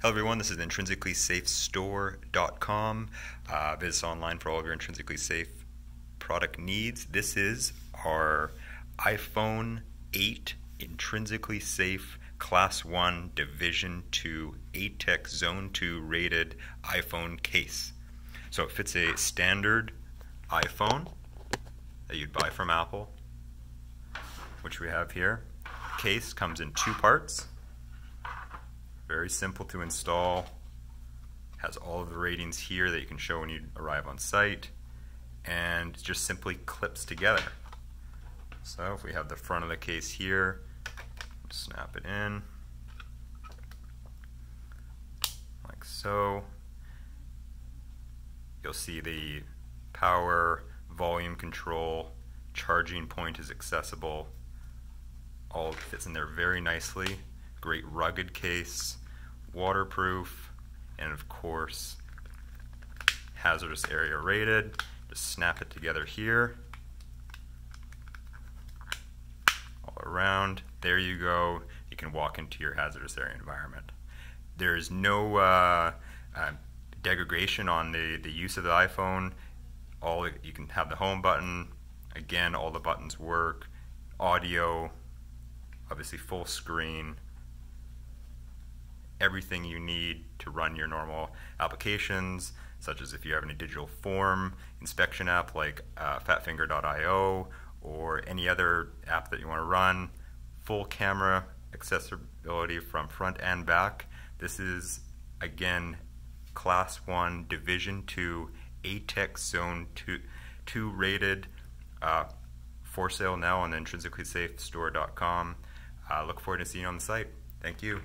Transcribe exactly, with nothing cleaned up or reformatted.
Hello everyone, this is intrinsically safe store dot com. Uh, visit us online for all of your intrinsically safe product needs. This is our iPhone eight intrinsically safe class one division two ATEX zone two rated iPhone case. So it fits a standard iPhone that you'd buy from Apple, which we have here. Case comes in two parts. Very simple to install, has all of the ratings here that you can show when you arrive on site, and it just simply clips together. So if we have the front of the case here, snap it in, like so. You'll see the power, volume control, charging point is accessible, all fits in there very nicely. Great rugged case, waterproof, and of course hazardous area rated. Just snap it together here, all around. There you go. You can walk into your hazardous area environment. There is no uh, uh, degradation on the, the use of the iPhone. All you can have the home button. Again, all the buttons work. Audio, obviously full screen. Everything you need to run your normal applications, such as if you have any digital form inspection app like uh, fatfinger dot i o or any other app that you want to run. Full camera accessibility from front and back. This is, again, class one division two ATEX zone two rated, uh, for sale now on intrinsically safe store dot com. Uh, look forward to seeing you on the site. Thank you.